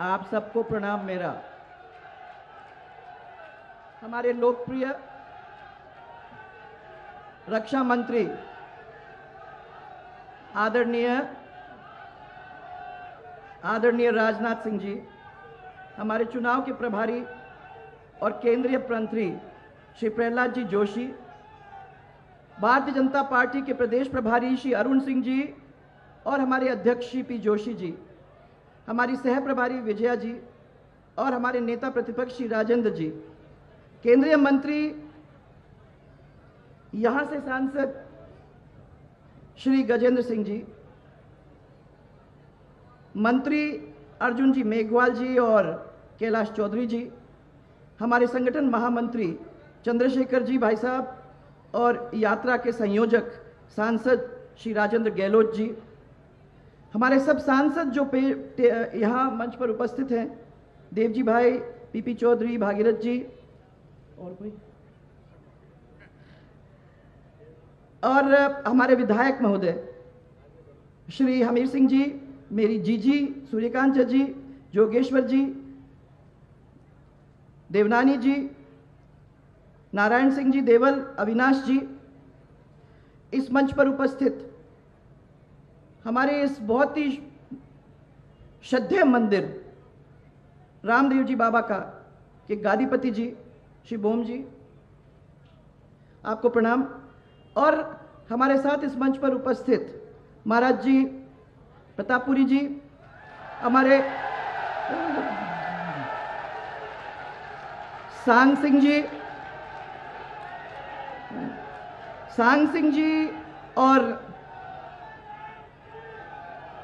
आप सबको प्रणाम मेरा। हमारे लोकप्रिय रक्षा मंत्री आदरणीय राजनाथ सिंह जी, हमारे चुनाव के प्रभारी और केंद्रीय मंत्री श्री प्रहलाद जी जोशी, भारतीय जनता पार्टी के प्रदेश प्रभारी श्री अरुण सिंह जी और हमारे अध्यक्ष श्री पी जोशी जी, हमारी सह प्रभारी विजया जी और हमारे नेता प्रतिपक्ष श्री राजेंद्र जी, केंद्रीय मंत्री यहाँ से सांसद श्री गजेंद्र सिंह जी, मंत्री अर्जुन जी मेघवाल जी और कैलाश चौधरी जी, हमारे संगठन महामंत्री चंद्रशेखर जी भाई साहब और यात्रा के संयोजक सांसद श्री राजेंद्र गहलोत जी, हमारे सब सांसद जो यहाँ मंच पर उपस्थित हैं, देव जी भाई, पीपी चौधरी, भागीरथ जी और कोई, और हमारे विधायक महोदय श्री हमीर सिंह जी, मेरी जीजी सूर्यकांत जी, जोगेश्वर जी, देवनानी जी, नारायण सिंह जी, देवल अविनाश जी, इस मंच पर उपस्थित हमारे इस बहुत ही श्रद्धेय मंदिर रामदेव जी बाबा का के गादीपति जी श्री बोम जी, आपको प्रणाम। और हमारे साथ इस मंच पर उपस्थित महाराज जी प्रतापपुरी जी, हमारे सांग सिंह जी और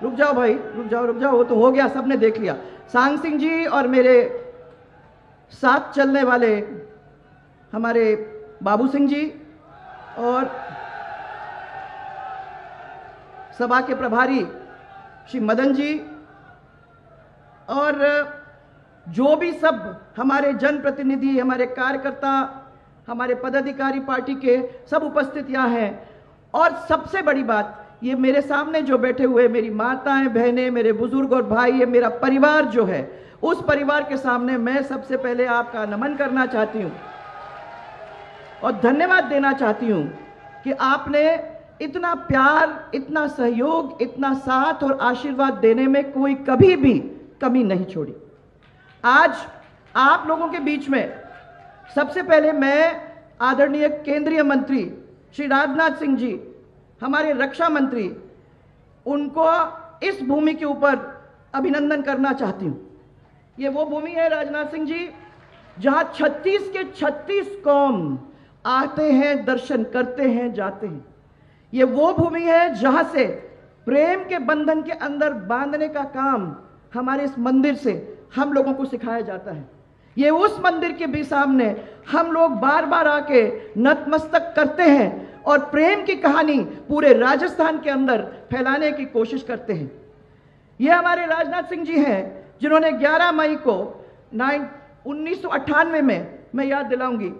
रुक जाओ भाई, रुक जाओ, वो तो हो गया, सबने देख लिया। सांग सिंह जी और मेरे साथ चलने वाले हमारे बाबू सिंह जी और सभा के प्रभारी श्री मदन जी और जो भी सब हमारे जनप्रतिनिधि, हमारे कार्यकर्ता, हमारे पदाधिकारी पार्टी के सब उपस्थित यहाँ हैं। और सबसे बड़ी बात, ये मेरे सामने जो बैठे हुए मेरी माताएं, बहनें, मेरे बुजुर्ग और भाई, ये मेरा परिवार जो है, उस परिवार के सामने मैं सबसे पहले आपका नमन करना चाहती हूँ और धन्यवाद देना चाहती हूँ कि आपने इतना प्यार, इतना सहयोग, इतना साथ और आशीर्वाद देने में कोई कभी भी कमी नहीं छोड़ी। आज आप लोगों के बीच में सबसे पहले मैं आदरणीय केंद्रीय मंत्री श्री राजनाथ सिंह जी, हमारे रक्षा मंत्री, उनको इस भूमि के ऊपर अभिनंदन करना चाहती हूँ। ये वो भूमि है राजनाथ सिंह जी जहाँ 36 के 36 कौम आते हैं, दर्शन करते हैं, जाते हैं। ये वो भूमि है जहाँ से प्रेम के बंधन के अंदर बांधने का काम हमारे इस मंदिर से हम लोगों को सिखाया जाता है। ये उस मंदिर के भी सामने हम लोग बार बार आके नतमस्तक करते हैं और प्रेम की कहानी पूरे राजस्थान के अंदर फैलाने की कोशिश करते हैं। ये हमारे राजनाथ सिंह जी हैं जिन्होंने 11 मई को 1998 में, मैं याद दिलाऊंगी,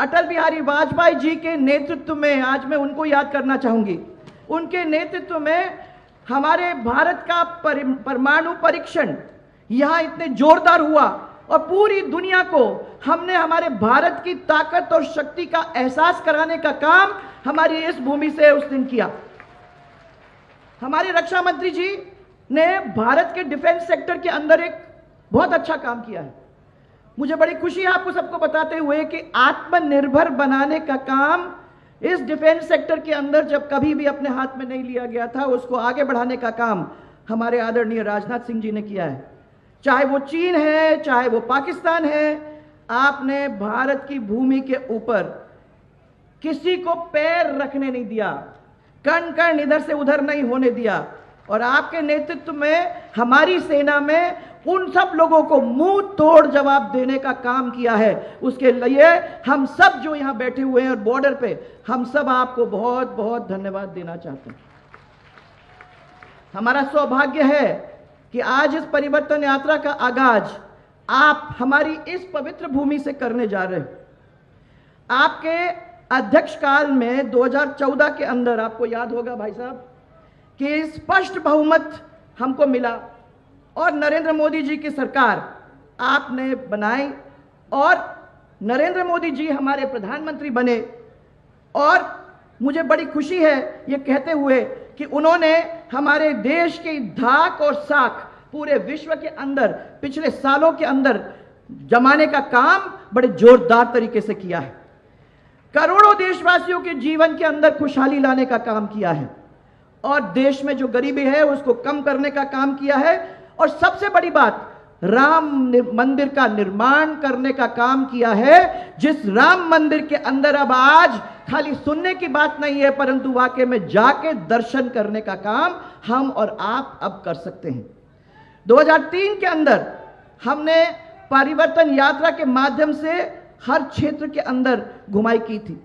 अटल बिहारी वाजपेयी जी के नेतृत्व में, आज मैं उनको याद करना चाहूंगी, उनके नेतृत्व में हमारे भारत का परमाणु परीक्षण यहाँ इतने जोरदार हुआ और पूरी दुनिया को हमने हमारे भारत की ताकत और शक्ति का एहसास कराने का काम हमारी इस भूमि से उस दिन किया। हमारे रक्षा मंत्री जी ने भारत के डिफेंस सेक्टर के अंदर एक बहुत अच्छा काम किया है। मुझे बड़ी खुशी है आपको सबको बताते हुए कि आत्मनिर्भर बनाने का काम इस डिफेंस सेक्टर के अंदर जब कभी भी अपने हाथ में नहीं लिया गया था, उसको आगे बढ़ाने का काम हमारे आदरणीय राजनाथ सिंह जी ने किया है। चाहे वो चीन है, चाहे वो पाकिस्तान है, आपने भारत की भूमि के ऊपर किसी को पैर रखने नहीं दिया, कण कण इधर से उधर नहीं होने दिया। और आपके नेतृत्व में हमारी सेना में उन सब लोगों को मुंह तोड़ जवाब देने का काम किया है। उसके लिए हम सब जो यहाँ बैठे हुए हैं और बॉर्डर पे, हम सब आपको बहुत बहुत धन्यवाद देना चाहते हैं। हमारा सौभाग्य है कि आज इस परिवर्तन यात्रा का आगाज आप हमारी इस पवित्र भूमि से करने जा रहे हैं। आपके अध्यक्ष काल में 2014 के अंदर, आपको याद होगा भाई साहब, कि स्पष्ट बहुमत हमको मिला और नरेंद्र मोदी जी की सरकार आपने बनाई और नरेंद्र मोदी जी हमारे प्रधानमंत्री बने। और मुझे बड़ी खुशी है ये कहते हुए कि उन्होंने हमारे देश की धाक और साख पूरे विश्व के अंदर पिछले सालों के अंदर जमाने का काम बड़े जोरदार तरीके से किया है। करोड़ों देशवासियों के जीवन के अंदर खुशहाली लाने का काम किया है और देश में जो गरीबी है उसको कम करने का काम किया है। और सबसे बड़ी बात, राम मंदिर का निर्माण करने का काम किया है, जिस राम मंदिर के अंदर अब आज खाली सुनने की बात नहीं है परंतु वाकई में जाके दर्शन करने का काम हम और आप अब कर सकते हैं। 2003 के अंदर हमने परिवर्तन यात्रा के माध्यम से हर क्षेत्र के अंदर घुमाई की थी।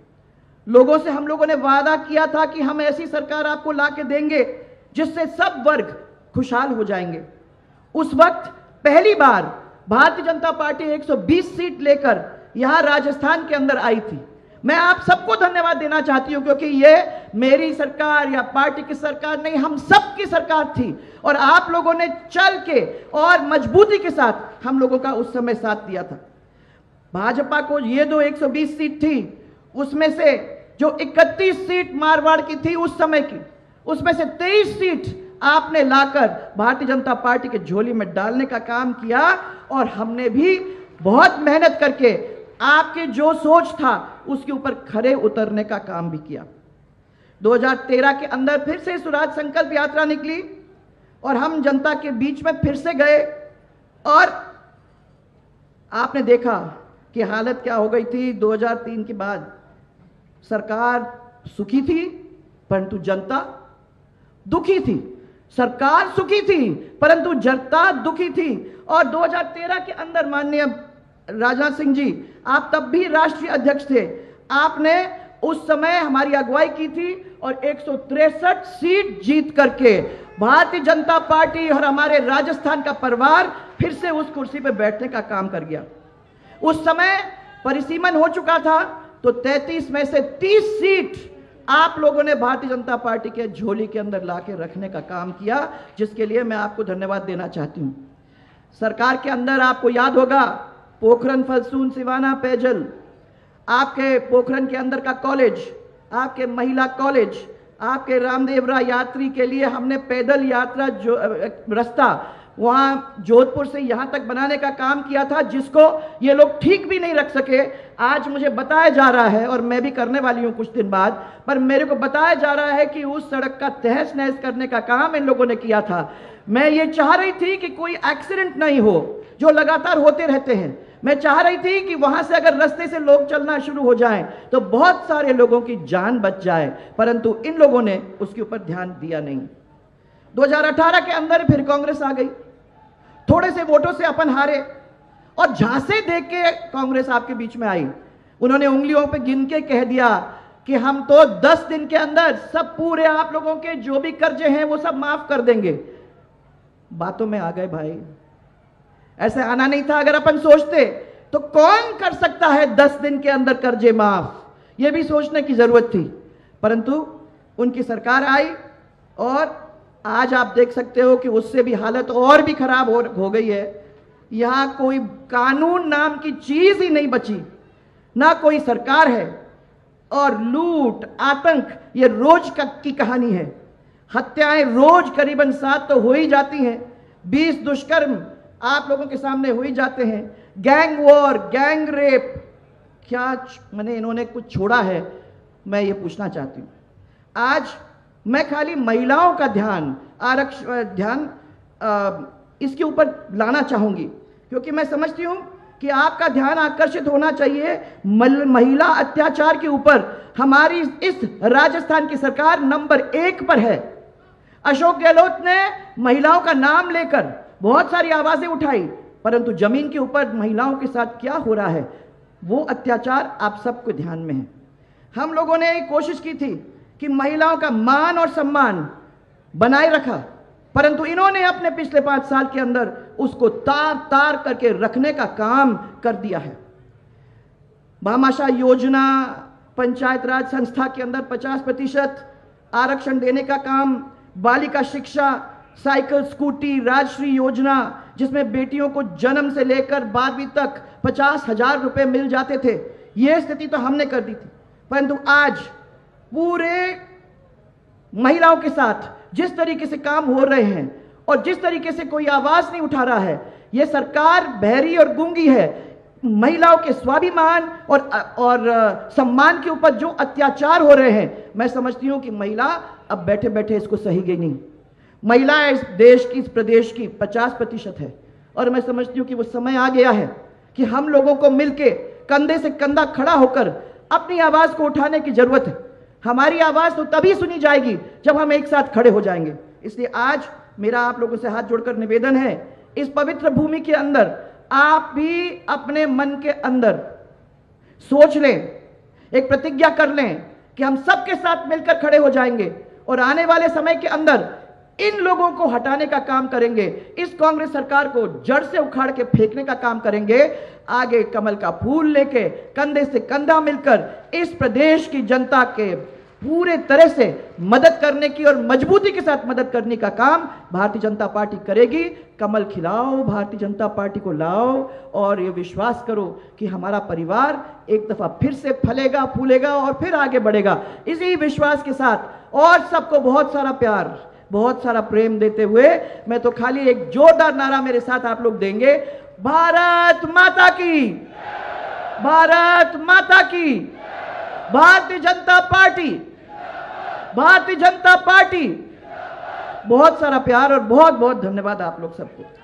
लोगों से हम लोगों ने वादा किया था कि हम ऐसी सरकार आपको ला के देंगे जिससे सब वर्ग खुशहाल हो जाएंगे। उस वक्त पहली बार भारतीय जनता पार्टी 120 सीट लेकर यहाँ राजस्थान के अंदर आई थी। मैं आप सबको धन्यवाद देना चाहती हूँ क्योंकि ये मेरी सरकार या पार्टी की सरकार नहीं, हम सब की सरकार थी और आप लोगों ने चल के और मजबूती के साथ हम लोगों का उस समय साथ दिया था। भाजपा को ये दो 120 सीट थी, उसमें से जो 31 सीट मारवाड़ की थी उस समय की, उसमें से 23 सीट आपने लाकर भारतीय जनता पार्टी के झोली में डालने का काम किया। और हमने भी बहुत मेहनत करके आपके जो सोच था उसके ऊपर खड़े उतरने का काम भी किया। 2013 के अंदर फिर से स्वराज संकल्प यात्रा निकली और हम जनता के बीच में फिर से गए और आपने देखा कि हालत क्या हो गई थी। 2003 के बाद सरकार सुखी थी परंतु जनता दुखी थी, सरकार सुखी थी परंतु जनता दुखी थी। और 2013 के अंदर माननीय राजनाथ सिंह जी, आप तब भी राष्ट्रीय अध्यक्ष थे, आपने उस समय हमारी अगुवाई की थी और 163 सीट जीत करके भारतीय जनता पार्टी और हमारे राजस्थान का परिवार फिर से उस कुर्सी पर बैठने का काम कर गया। उस समय परिसीमन हो चुका था तो 33 में से 30 सीट आप लोगों ने भारतीय जनता पार्टी के झोली के अंदर लाके रखने का काम किया, जिसके लिए मैं आपको धन्यवाद देना चाहती हूँ। सरकार के अंदर आपको याद होगा पोखरण फलसून सिवाना पेयजल, आपके पोखरण के अंदर का कॉलेज, आपके महिला कॉलेज, आपके रामदेव यात्री के लिए हमने पैदल यात्रा जो रास्ता वहाँ जोधपुर से यहाँ तक बनाने का काम किया था जिसको ये लोग ठीक भी नहीं रख सके। आज मुझे बताया जा रहा है और मैं भी करने वाली हूँ कुछ दिन बाद, पर मेरे को बताया जा रहा है कि उस सड़क का तहस नहस करने का काम इन लोगों ने किया था। मैं ये चाह रही थी कि कोई एक्सीडेंट नहीं हो जो लगातार होते रहते हैं। मैं चाह रही थी कि वहाँ से अगर रास्ते से लोग चलना शुरू हो जाएं तो बहुत सारे लोगों की जान बच जाए, परंतु इन लोगों ने उसके ऊपर ध्यान दिया नहीं। 2018 के अंदर फिर कांग्रेस आ गई, थोड़े से वोटों से अपन हारे और झांसे देख के कांग्रेस आपके बीच में आई। उन्होंने उंगलियों पे गिन के कह दिया कि हम तो 10 दिन के अंदर सब पूरे आप लोगों के जो भी कर्जे हैं वो सब माफ कर देंगे। बातों में आ गए भाई, ऐसे आना नहीं था। अगर अपन सोचते तो कौन कर सकता है 10 दिन के अंदर कर्जे माफ, ये भी सोचने की जरूरत थी। परंतु उनकी सरकार आई और आज आप देख सकते हो कि उससे भी हालत और भी खराब हो गई है। यहाँ कोई कानून नाम की चीज ही नहीं बची, ना कोई सरकार है और लूट आतंक ये रोज की कहानी है। हत्याएं रोज करीबन 7 तो हो ही जाती हैं, 20 दुष्कर्म आप लोगों के सामने हो ही जाते हैं, गैंग वॉर, गैंग रेप, क्या मैंने इन्होंने कुछ छोड़ा है? मैं ये पूछना चाहती हूँ। आज मैं खाली महिलाओं का ध्यान इसके ऊपर लाना चाहूँगी क्योंकि मैं समझती हूँ कि आपका ध्यान आकर्षित होना चाहिए महिला अत्याचार के ऊपर। हमारी इस राजस्थान की सरकार नंबर 1 पर है। अशोक गहलोत ने महिलाओं का नाम लेकर बहुत सारी आवाज़ें उठाई परंतु जमीन के ऊपर महिलाओं के साथ क्या हो रहा है वो अत्याचार आप सबको ध्यान में है। हम लोगों ने कोशिश की थी कि महिलाओं का मान और सम्मान बनाए रखा परंतु इन्होंने अपने पिछले 5 साल के अंदर उसको तार तार करके रखने का काम कर दिया है। मामाशाह योजना, पंचायत राज संस्था के अंदर 50% आरक्षण देने का काम, बालिका शिक्षा, साइकिल, स्कूटी, राजश्री योजना जिसमें बेटियों को जन्म से लेकर 12वीं तक 50,000 रुपये मिल जाते थे, ये स्थिति तो हमने कर दी थी। परंतु आज पूरे महिलाओं के साथ जिस तरीके से काम हो रहे हैं और जिस तरीके से कोई आवाज़ नहीं उठा रहा है, ये सरकार बहरी और गूंगी है। महिलाओं के स्वाभिमान और सम्मान के ऊपर जो अत्याचार हो रहे हैं, मैं समझती हूँ कि महिला अब बैठे बैठे इसको सहेगी नहीं। महिलाएं इस देश की, इस प्रदेश की 50% है और मैं समझती हूँ कि वो समय आ गया है कि हम लोगों को मिलके कंधे से कंधा खड़ा होकर अपनी आवाज़ को उठाने की ज़रूरत है। हमारी आवाज़ तो तभी सुनी जाएगी जब हम एक साथ खड़े हो जाएंगे। इसलिए आज मेरा आप लोगों से हाथ जोड़कर निवेदन है, इस पवित्र भूमि के अंदर आप भी अपने मन के अंदर सोच लें, एक प्रतिज्ञा कर लें कि हम सबके साथ मिलकर खड़े हो जाएंगे और आने वाले समय के अंदर इन लोगों को हटाने का काम करेंगे, इस कांग्रेस सरकार को जड़ से उखाड़ के फेंकने का काम करेंगे। आगे कमल का फूल लेके कंधे से कंधा मिलकर इस प्रदेश की जनता के पूरे तरह से मदद करने की और मजबूती के साथ मदद करने का काम भारतीय जनता पार्टी करेगी। कमल खिलाओ, भारतीय जनता पार्टी को लाओ और ये विश्वास करो कि हमारा परिवार एक दफ़ा फिर से फलेगा, फूलेगा और फिर आगे बढ़ेगा। इसी विश्वास के साथ और सबको बहुत सारा प्यार, बहुत सारा प्रेम देते हुए मैं तो खाली एक जोरदार नारा मेरे साथ आप लोग देंगे, भारत माता की, भारत माता की, भारतीय जनता पार्टी, भारतीय जनता पार्टी। बहुत सारा प्यार और बहुत बहुत धन्यवाद आप लोग सबको।